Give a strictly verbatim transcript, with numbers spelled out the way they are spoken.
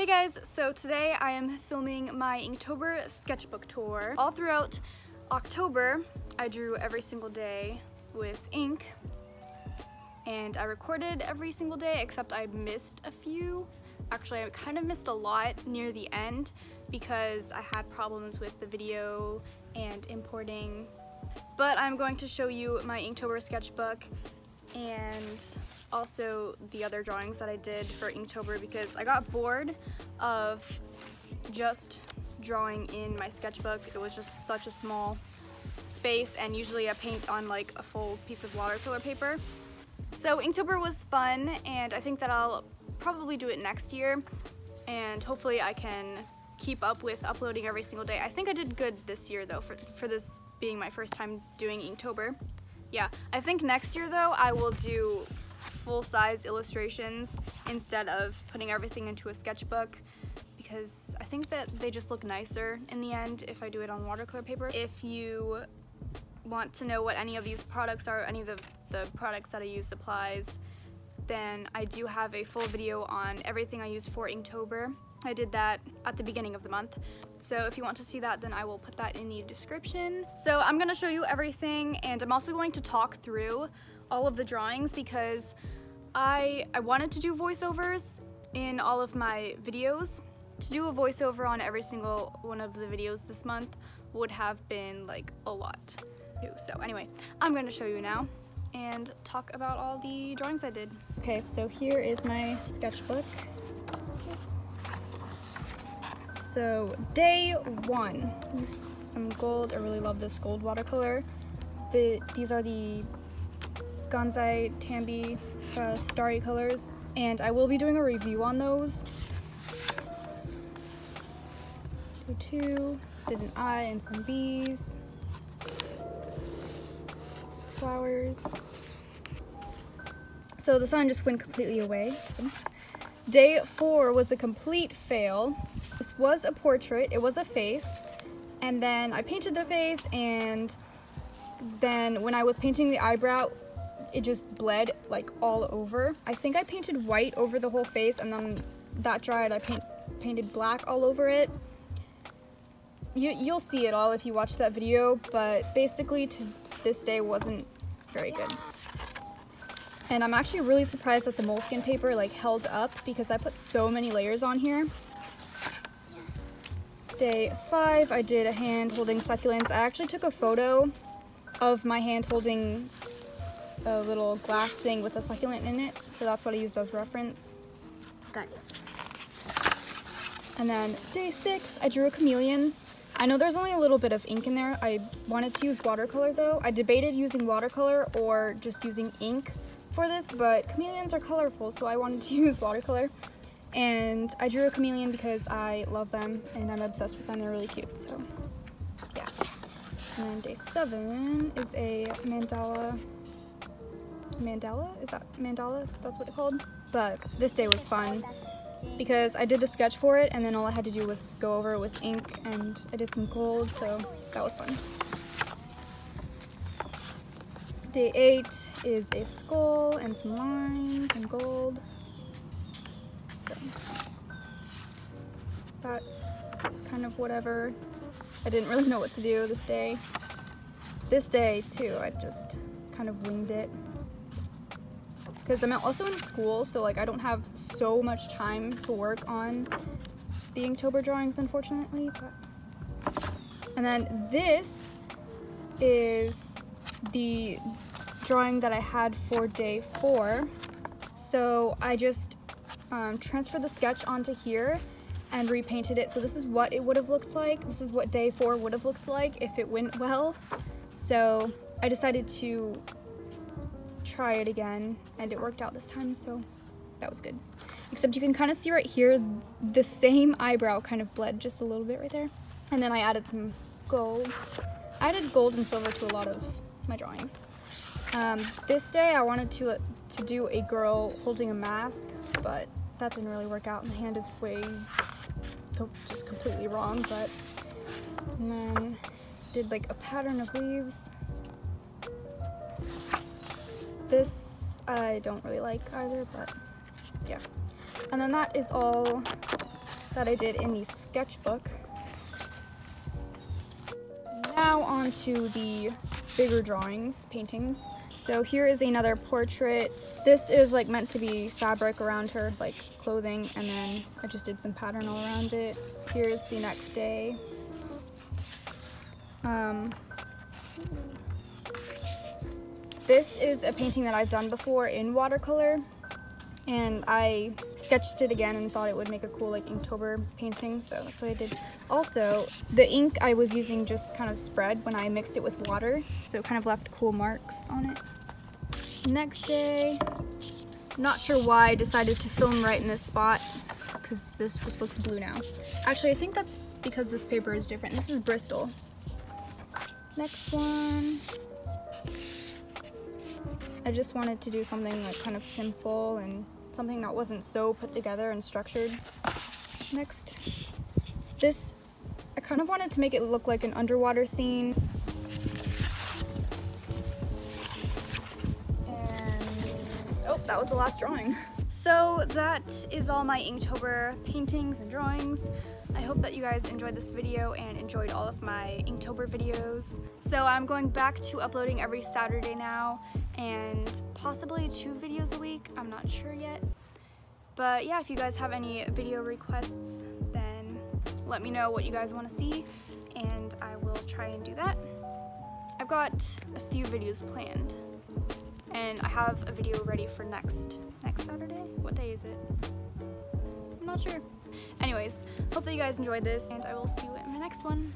Hey guys, so today I am filming my Inktober sketchbook tour. All throughout October, I drew every single day with ink, and I recorded every single day except I missed a few. Actually, I kind of missed a lot near the end because I had problems with the video and importing. But I'm going to show you my Inktober sketchbook and also the other drawings that I did for Inktober because I got bored of just drawing in my sketchbook. It was just such a small space, and usually I paint on like a full piece of watercolor paper. So Inktober was fun, and I think that I'll probably do it next year, and hopefully I can keep up with uploading every single day. I think I did good this year though, for, for this being my first time doing Inktober. Yeah, I think next year though I will do full-size illustrations instead of putting everything into a sketchbook, because I think that they just look nicer in the end if I do it on watercolor paper. If you want to know what any of these products are, any of the, the products that I use, supplies, then I do have a full video on everything I use for Inktober. I did that at the beginning of the month. So if you want to see that, then I will put that in the description. So I'm gonna show you everything, and I'm also going to talk through all of the drawings because I, I wanted to do voiceovers in all of my videos. To do a voiceover on every single one of the videos this month would have been like a lot. So anyway, I'm gonna show you now and talk about all the drawings I did. Okay, so here is my sketchbook. So day one, used some gold. I really love this gold watercolor. The, these are the Gansai Tambi uh, starry colors, and I will be doing a review on those. Day two, did an eye and some bees, flowers. So the sun just went completely away. Day four was a complete fail. This was a portrait, it was a face, and then I painted the face, and then when I was painting the eyebrow, it just bled like all over. I think I painted white over the whole face, and then that dried, I paint, painted black all over it. You, you'll see it all if you watch that video, but basically to this day wasn't very good. And I'm actually really surprised that the Moleskine paper like held up because I put so many layers on here. Day five, I did a hand holding succulents. I actually took a photo of my hand holding a little glass thing with a succulent in it, so that's what I used as reference. Got it. And then day six, I drew a chameleon. I know there's only a little bit of ink in there. I wanted to use watercolor though. I debated using watercolor or just using ink for this, but chameleons are colorful, so I wanted to use watercolor. And I drew a chameleon because I love them and I'm obsessed with them. They're really cute, so yeah. And then day seven is a mandala. Mandala? Is that mandala? That's what it's called. But this day was fun because I did the sketch for it, and then all I had to do was go over with ink, and I did some gold, so that was fun. Day eight is a skull and some lines and gold. That's kind of whatever. I didn't really know what to do this day. This day too, I just kind of winged it. Because I'm also in school, so like I don't have so much time to work on the Inktober drawings, unfortunately. But. And then this is the drawing that I had for day four. So I just um, transferred the sketch onto here and repainted it. So this is what it would have looked like. This is what day four would have looked like if it went well. So I decided to try it again, and it worked out this time, so that was good. Except you can kind of see right here, the same eyebrow kind of bled just a little bit right there. And then I added some gold. I added gold and silver to a lot of my drawings. Um, this day I wanted to, uh, to do a girl holding a mask, but that didn't really work out, and the hand is way just completely wrong, but and then did like a pattern of leaves. This I don't really like either, but yeah. And then that is all that I did in the sketchbook. Now on to the bigger drawings, paintings. So here is another portrait. This is like meant to be fabric around her, like clothing, and then I just did some pattern all around it. Here's the next day. Um, this is a painting that I've done before in watercolor, and I sketched it again and thought it would make a cool like Inktober painting, so that's what I did. Also, the ink I was using just kind of spread when I mixed it with water, so it kind of left cool marks on it. Next day, not sure why I decided to film right in this spot, because this just looks blue now. Actually, I think that's because this paper is different. This is Bristol. Next one. I just wanted to do something like kind of simple and something that wasn't so put together and structured. Next, this, I kind of wanted to make it look like an underwater scene. And, oh, that was the last drawing. So that is all my Inktober paintings and drawings. I hope that you guys enjoyed this video and enjoyed all of my Inktober videos. So I'm going back to uploading every Saturday now, and possibly two videos a week, I'm not sure yet. But yeah, if you guys have any video requests, then let me know what you guys want to see, and I will try and do that. I've got a few videos planned, and I have a video ready for next, next Saturday? What day is it? I'm not sure. Anyways, hope that you guys enjoyed this, and I will see you in my next one.